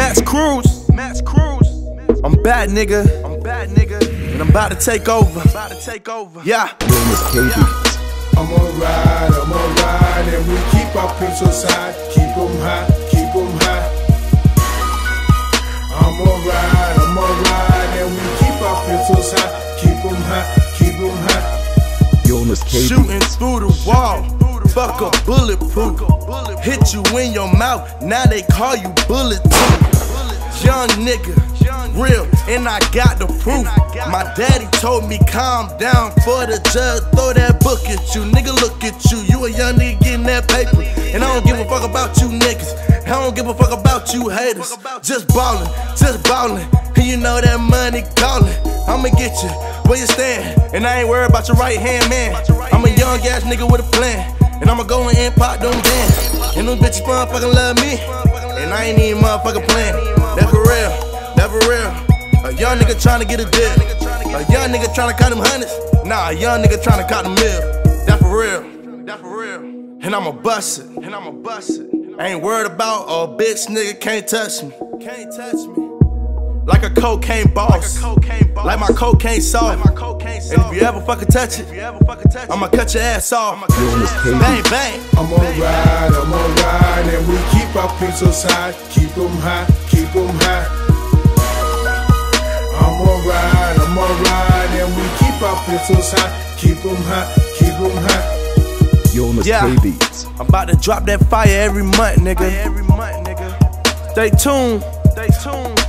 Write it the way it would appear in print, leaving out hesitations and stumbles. Max Cruz. Max Cruz. I'm back, nigga. I'm back, nigga. And I'm about to take over. I'm about to take over. Yeah. I'm alright. I'm alright. And we keep our pencils high. Keep them high. Keep them high. I'm alright. I'm alright. And we keep our pencils high. Keep them high. Keep them high. Shooting through the wall. Fuck a bulletproof. Hit you in your mouth, now they call you bulletproof. Young nigga, real, and I got the proof. My daddy told me calm down for the judge. Throw that book at you, nigga, look at you. You a young nigga getting that paper. And I don't give a fuck about you niggas. I don't give a fuck about you haters. Just ballin', just ballin'. And you know that money callin'. I'ma get you where you stand. And I ain't worried about your right hand man. I'm a young ass nigga with a plan. And I'ma go and impact them bands. And them bitches motherfucking love me. And I ain't even motherfucking playing. That for real, that for real. A young nigga tryna get a deal. A young nigga tryna count them hundreds. Nah, a young nigga tryna count them mil. That for real, that for real. And I'ma bust it, and I'ma bust it. I ain't worried about a bitch nigga can't touch me. Can't touch me. Like a cocaine boss. Like my cocaine saw. And if you ever fucking touch it, I'ma cut your ass off. Bang, bang. I'm alright, I'm alright. And we keep our pencils high. Keep them high, keep them high. I'm alright, I'm alright. And we keep our pencils high. Keep them high, keep them high. Yeah, I'm about to drop that fire every month, nigga. Stay tuned, stay tuned.